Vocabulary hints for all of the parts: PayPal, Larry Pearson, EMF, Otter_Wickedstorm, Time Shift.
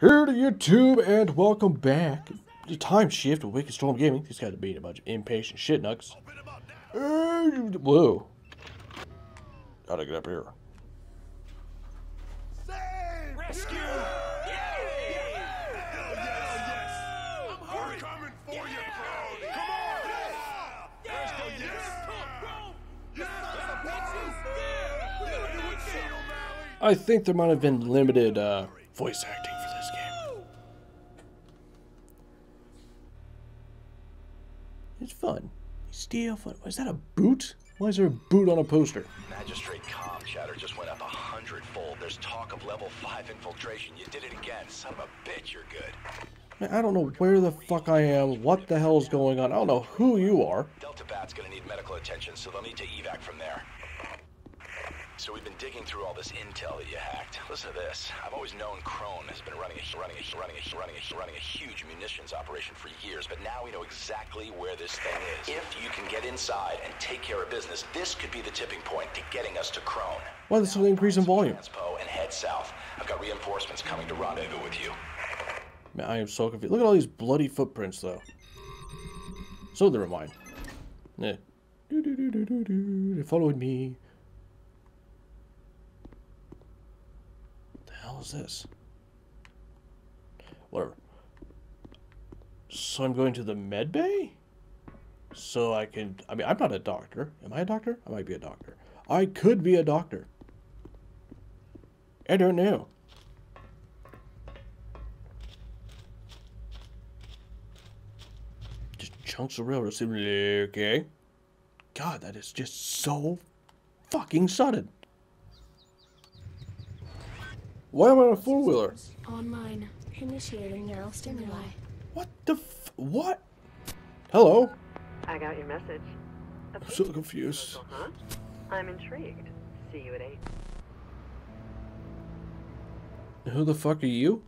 Here to YouTube and welcome back to Time Shift with Wickedstorm Gaming. These guys are being a bunch of impatient shit nucks. Whoa. Gotta get up here. Save! Rescue! Yeah! Yeah! Yeah! I'm coming for you, bro! Come on! Yes! Yes! Yes! I think there might have been limited voice acting for this game. It's fun. Still fun. Is that a boot? Why is there a boot on a poster? Magistrate comm chatter just went up 100-fold. There's talk of level 5 infiltration. You did it again. Son of a bitch, you're good. Man, I don't know where the fuck I am. What the hell is going on? I don't know who you are. Delta Bat's gonna need medical attention, so they'll need to evac from there. So we've been digging through all this intel that you hacked. Listen to this. I've always known Crone has been running a huge munitions operation for years, but now we know exactly where this thing is. If you can get inside and take care of business, this could be the tipping point to getting us to Crone. Why this little increase in volume? Transpo and head south. I've got reinforcements coming to rendezvous with you. Man, I am so confused. Look at all these bloody footprints, though. So they're mine. Yeah. They followed me. Is this whatever? So I'm going to the med bay so I can, I mean, I'm not a doctor. Am I a doctor? I might be a doctor. I could be a doctor. I don't know. Just chunks of railroad. Okay, God, that is just so fucking sudden. Why am I on a four-wheeler? Online. Initiating neural stimuli. What the f... What? Hello? I got your message. I'm so confused. Huh? I'm intrigued. See you at 8. Who the fuck are you?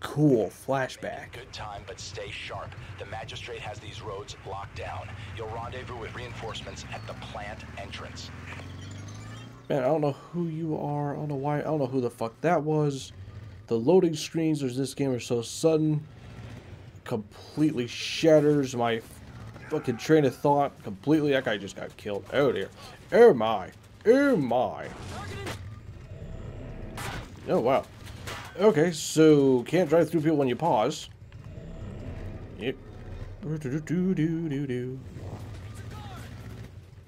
Cool flashback. Good time, but stay sharp. The magistrate has these roads locked down. You'll rendezvous with reinforcements at the plant entrance. Man, I don't know who you are. I don't know why. I don't know who the fuck that was. The loading screens of this game are so sudden. Completely shatters my fucking train of thought. Completely. That guy just got killed. Oh dear. Oh my. Oh my. Oh wow. Okay, so can't drive through people when you pause. Yep.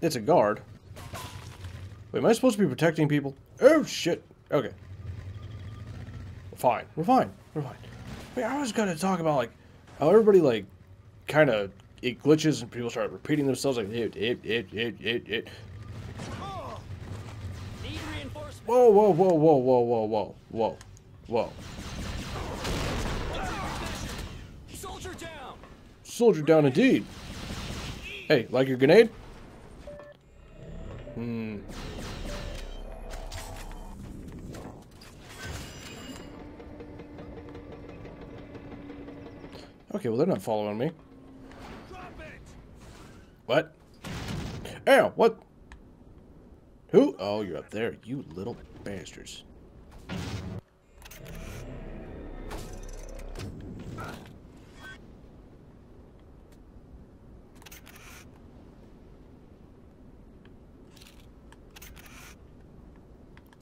It's a guard. Wait, am I supposed to be protecting people? Oh, shit. Okay. We're fine. We're fine. We're fine. Wait, I was going to talk about, like, how everybody, like, kind of, it glitches and people start repeating themselves, like, it. Whoa, whoa, whoa, whoa, whoa, whoa, whoa, whoa, whoa. Soldier down. Soldier down, indeed. Hey, like your grenade? Hmm. Okay, well, they're not following me. What? Ow, what? Who? Oh, you're up there, you little bastards.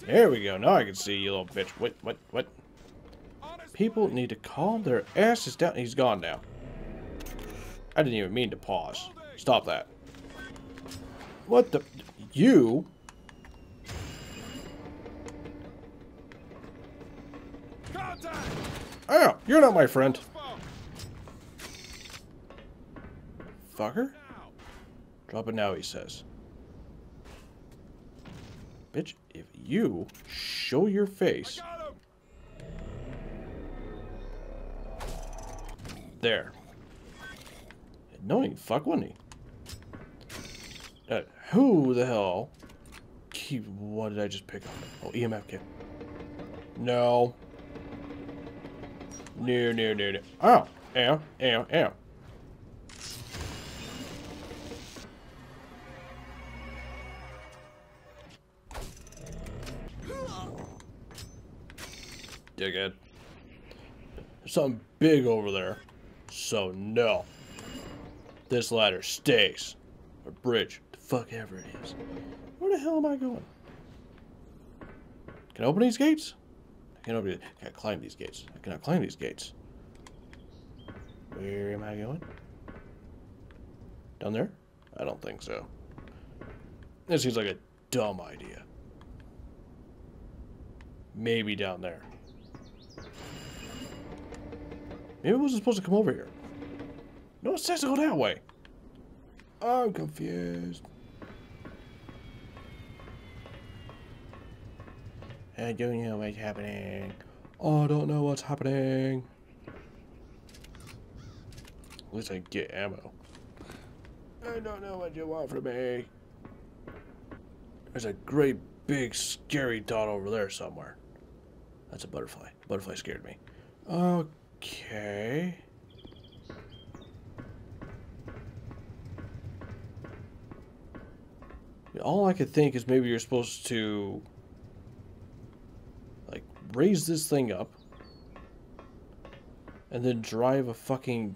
There we go. Now I can see you, little bitch. What? People need to calm their asses down. He's gone now. I didn't even mean to pause. Stop that. What the? You? Oh, you're not my friend. Fucker? Drop it now, he says. Bitch, if you show your face. There. Annoying fuck, wasn't he? Who the hell? Keep. What did I just pick up? Oh, EMF kit. No. No. Oh, ow. dickhead. Something big over there. So no. This ladder stays. Or bridge. The fuck ever it is. Where the hell am I going? Can I open these gates? I can't open these. I can't climb these gates. I cannot climb these gates. Where am I going? Down there? I don't think so. This seems like a dumb idea. Maybe down there. Maybe I wasn't supposed to come over here. No, it says to go that way. I'm confused. I don't know what's happening. I don't know what's happening. At least I get ammo. I don't know what you want from me. There's a great big scary dot over there somewhere. That's a butterfly. Butterfly scared me. Okay. All I could think is maybe you're supposed to like raise this thing up and then drive a fucking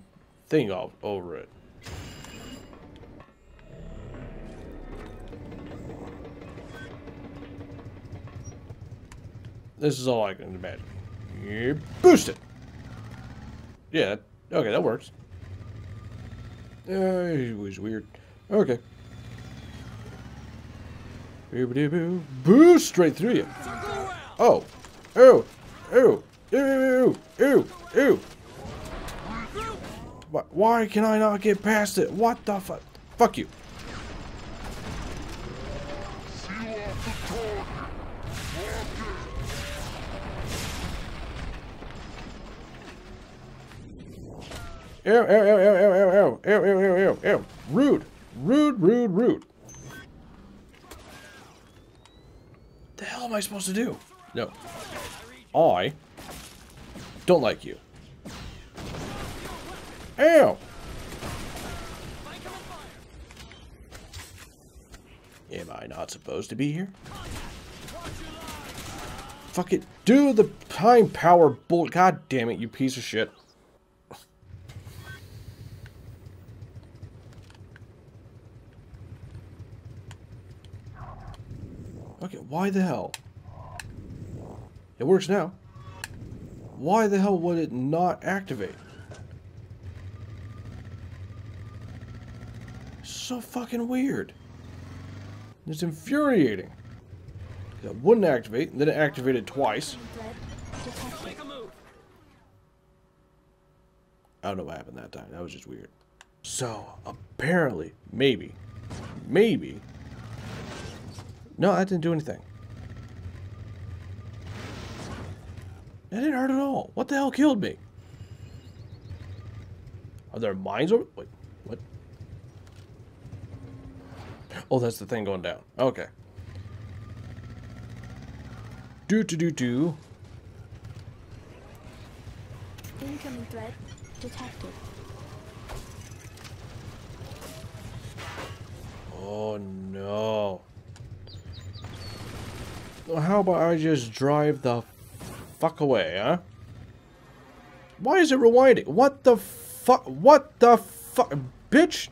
thing off over it. This is all I can imagine. You boost it. Yeah, okay, that works. It was weird. Okay. Boost straight through you. Oh. Ew. Ew. Ew. Ew. Ew. Why can I not get past it? What the fuck? Fuck you. Ew, ew, ew, ew, ew, ew, ew, ew, ew, ew. Rude. Rude, rude, rude. The hell am I supposed to do? No. I don't like you. Ow! Am I not supposed to be here? Fuck it. Do the time power bolt. God damn it, you piece of shit. Okay, why the hell? It works now. Why the hell would it not activate? So fucking weird. It's infuriating. It wouldn't activate, and then it activated twice. I don't know what happened that time. That was just weird. So, apparently, maybe... No, that didn't do anything. That didn't hurt at all. What the hell killed me? Are there mines over? Wait, what? Oh, that's the thing going down. Okay. Do. Incoming threat detected. Oh no. How about I just drive the fuck away, huh? Why is it rewinding? What the fuck? What the fuck? Bitch!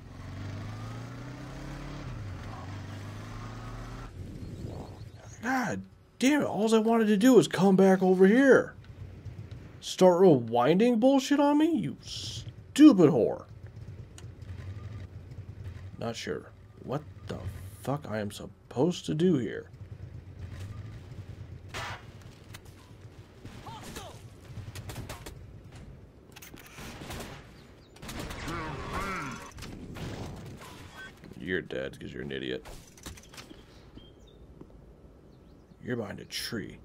God damn it. All I wanted to do was come back over here. Start rewinding bullshit on me? You stupid whore. Not sure what the fuck I am supposed to do here. You're dead because you're an idiot. You're behind a tree.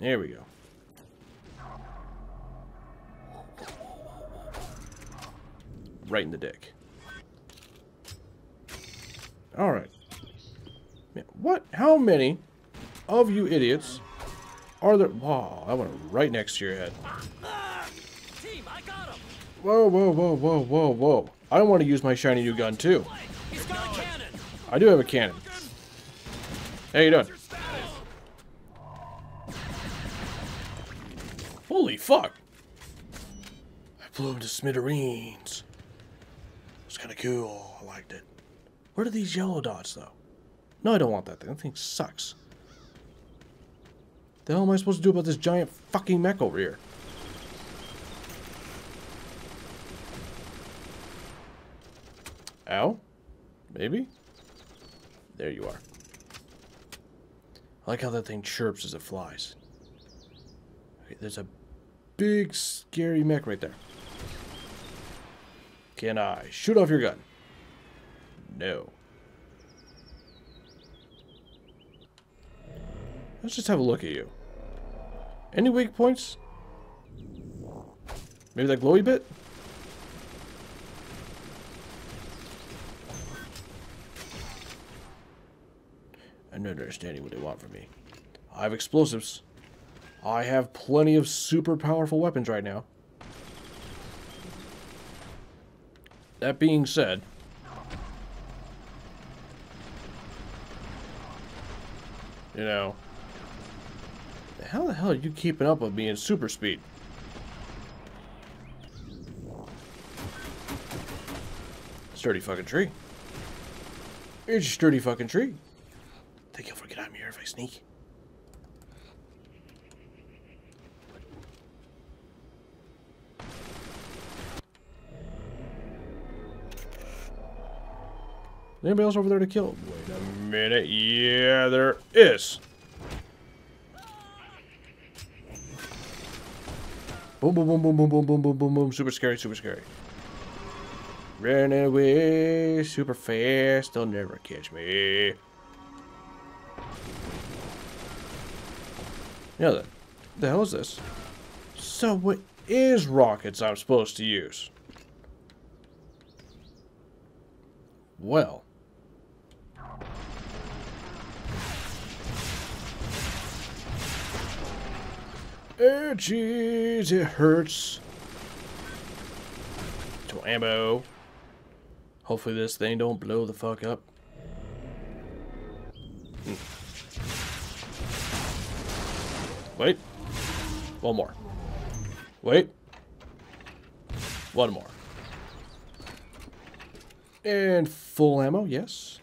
There we go. Right in the dick. Alright. What? How many of you idiots are there? Wow, that went right next to your head. Whoa, whoa, whoa, whoa, whoa, whoa. I want to use my shiny new gun too. I do have a cannon. How you doing? Holy fuck! I blew him to smithereens. It's kind of cool. I liked it. Where are these yellow dots, though? No, I don't want that thing. That thing sucks. The hell am I supposed to do about this giant fucking mech over here? Ow? Maybe? There you are. I like how that thing chirps as it flies. Okay, there's a big, scary mech right there. Can I shoot off your gun? No. Let's just have a look at you. Any weak points? Maybe that glowy bit? I'm not understanding what they want from me. I have explosives. I have plenty of super powerful weapons right now. That being said... You know... How the hell are you keeping up with me in super speed? Sturdy fucking tree. Here's your sturdy fucking tree. Think you'll forget I'm here if I sneak? Anybody else over there to kill? Wait a minute. Yeah, there is. Boom, boom, boom, boom, boom, boom, boom, boom, boom, boom. Super scary, super scary. Ran away super fast. They'll never catch me. Now then, the hell is this? So what is rockets I'm supposed to use? Well. Oh, jeez, it hurts. To ammo. Hopefully this thing don't blow the fuck up. Wait. One more. Wait. One more. And full ammo, yes.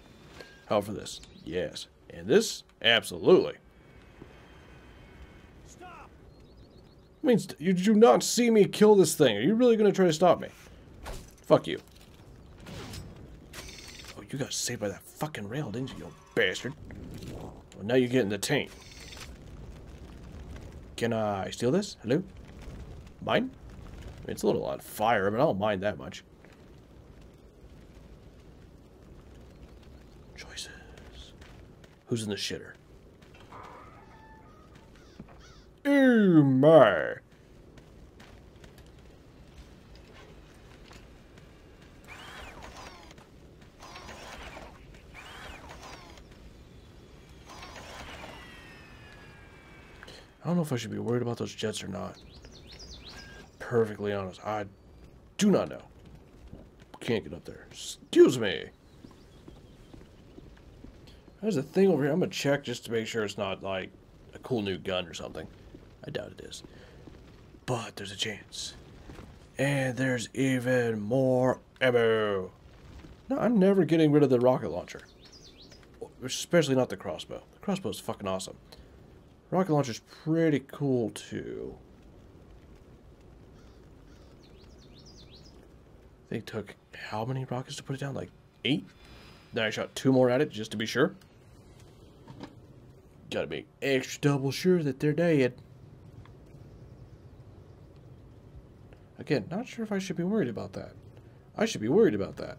How for this? Yes. And this? Absolutely. I mean, you do not see me kill this thing. Are you really going to try to stop me? Fuck you. Oh, you got saved by that fucking rail, didn't you, you bastard? Well, now you're getting the taint. Can I steal this? Hello? Mine? I mean, it's a little on fire, but I don't mind that much. Choices. Who's in the shitter? Oh my. I don't know if I should be worried about those jets or not. Perfectly honest, I do not know. Can't get up there. Excuse me. There's a thing over here. I'm gonna check just to make sure it's not like a cool new gun or something. I doubt it is. But there's a chance. And there's even more ammo. No, I'm never getting rid of the rocket launcher. Especially not the crossbow. The crossbow's fucking awesome. Rocket launcher's pretty cool too. They took how many rockets to put it down? Like 8? Then I shot 2 more at it just to be sure. Gotta be extra double sure that they're dead. Again, not sure if I should be worried about that. I should be worried about that.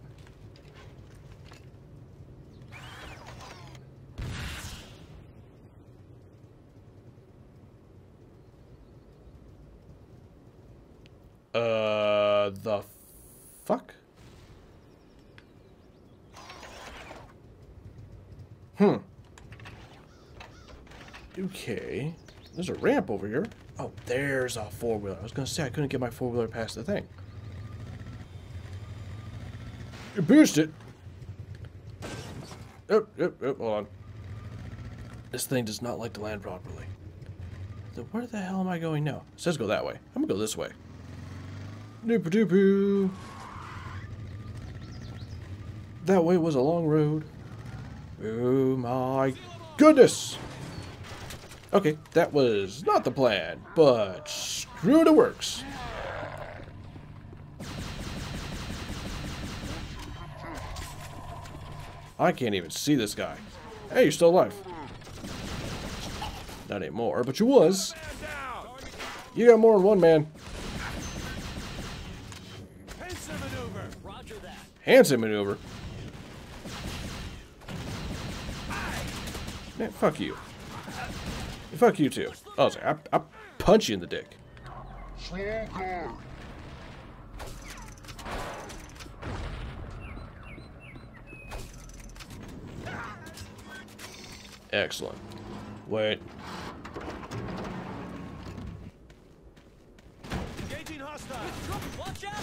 The fuck? Okay. There's a ramp over here. Oh, there's a four-wheeler. I was going to say I couldn't get my four-wheeler past the thing. You boost it. Oh, hold on. This thing does not like to land properly. Where the hell am I going now? It says go that way. I'm gonna go this way. Doopoo doopoo. That way was a long road. Oh my goodness. Okay, that was not the plan, but screw it, it works. I can't even see this guy. Hey, you're still alive. Not anymore, but you was. You got more than one man. Handsome maneuver. Man, fuck you. Fuck you too. Oh, sorry. I punch you in the dick. Excellent. Wait. Engaging hostile. Watch out.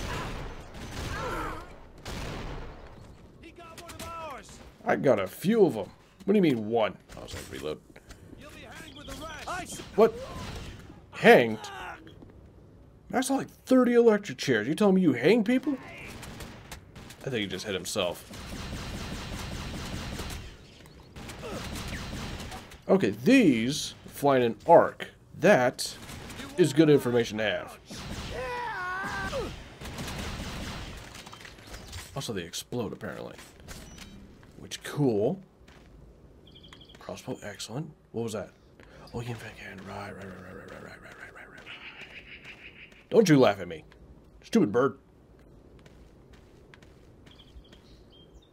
He got one of ours. I got a few of them. What do you mean one? I was like, reload. What? Hanged? I saw like 30 electric chairs. You telling me you hang people? I think he just hit himself. Okay, these flying an arc. That is good information to have. Also, they explode apparently, which cool. Crossbow, excellent. What was that? Oh, you can. Right. Don't you laugh at me, stupid bird.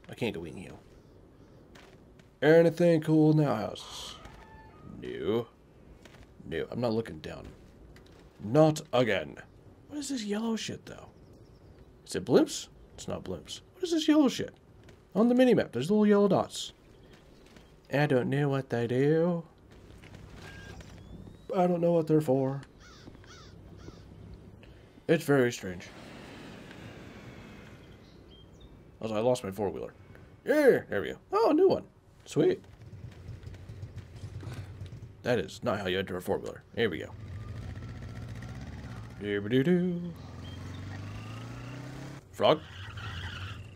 I can't go in you. Anything cool now? Houses? No. No. I'm not looking down. Not again. What is this yellow shit though? Is it blimps? It's not blimps. What is this yellow shit? On the minimap, there's little yellow dots. I don't know what they do. I don't know what they're for. It's very strange. Also, I lost my four-wheeler. Yeah, there we go. Oh, a new one. Sweet. That is not how you enter a four-wheeler. Here we go. Doo-ba-doo-doo. Frog?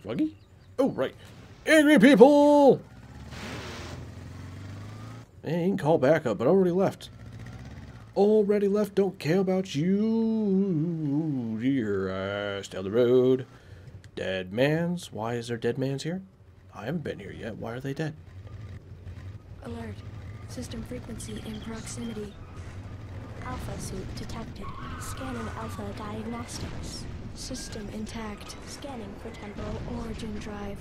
Froggy? Oh, right. Angry people! Hey, you can call backup, but I already left. Already left, don't care about you. Your ass down the road. Dead man's. Why is there dead man's here? I haven't been here yet. Why are they dead? Alert. System frequency in proximity. Alpha suit detected. Scanning alpha diagnostics. System intact. Scanning for temporal origin drive.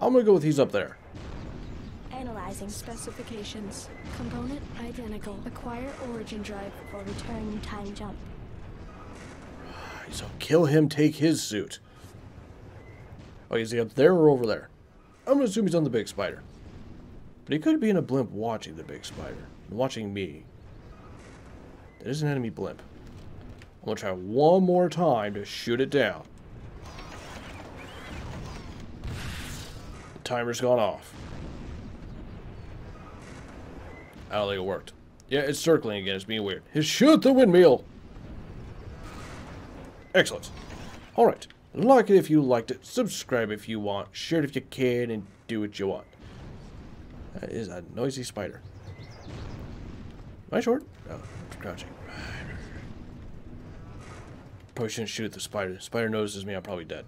I'm gonna go with he's up there. Analyzing specifications. Component identical. Acquire origin drive for return time jump. So kill him, take his suit. Oh, is he up there or over there? I'm gonna assume he's on the big spider. But he could be in a blimp watching the big spider. Watching me. That is an enemy blimp. I'm gonna try one more time to shoot it down. The timer's gone off. I don't think it worked. Yeah, it's circling again. It's being weird. His shoot the windmill. Excellent. All right. Like it if you liked it. Subscribe if you want. Share it if you can, and do what you want. That is a noisy spider. Am I short? Oh, I'm crouching. Probably shouldn't shoot at the spider. The spider notices me. I'm probably dead.